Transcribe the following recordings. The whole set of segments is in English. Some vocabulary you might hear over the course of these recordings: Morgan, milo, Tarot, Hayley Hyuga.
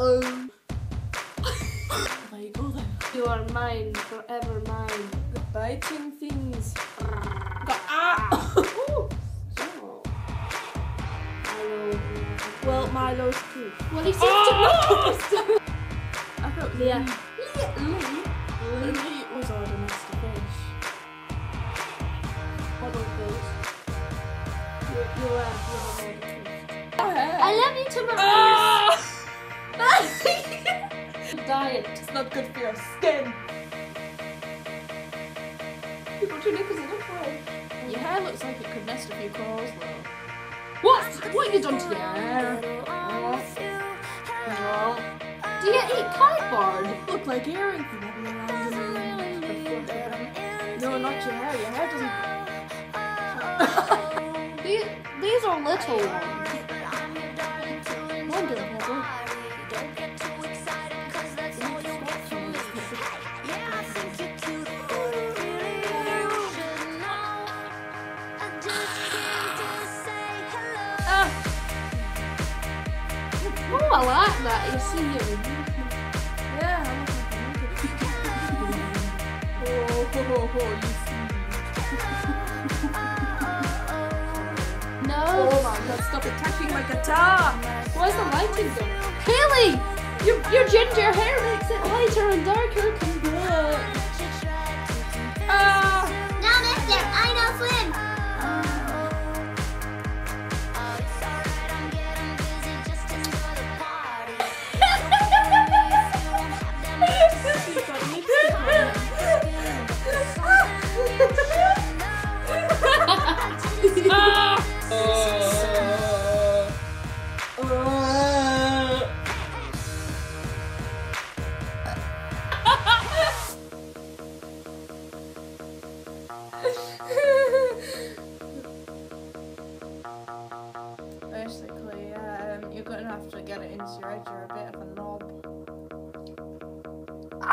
alone. Like, oh my god. You are mine, forever mine. The biting things. Well, Milo's too. Well, he seems to know. I thought Leah. Lee was our domestic fish. One of those. I love you too much. Diet. It's not good for your skin. People do knickers in the floor. Your hair looks like it could mess with your curls though. What? What have you done to the hair? Do you eat cardboard? Look like earrings. No, not your hair. Your hair doesn't. These are little ones. Wonderful. Oh, I like that. You see you. Yeah, I like that. You see. No. Oh my god, stop attacking my guitar. Why is the lighting going? Hayley! Your ginger hair makes it lighter and darker. Now, mister, I know swim. Basically, you're going to have to get it into your head, you're a bit of a knob. I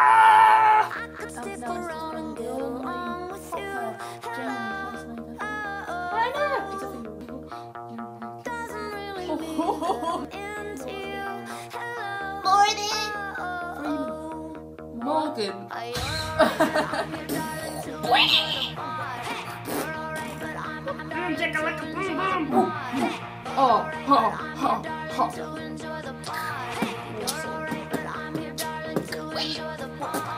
could stick around and get along with you. Why not? Doesn't really mean Morgan. Oh.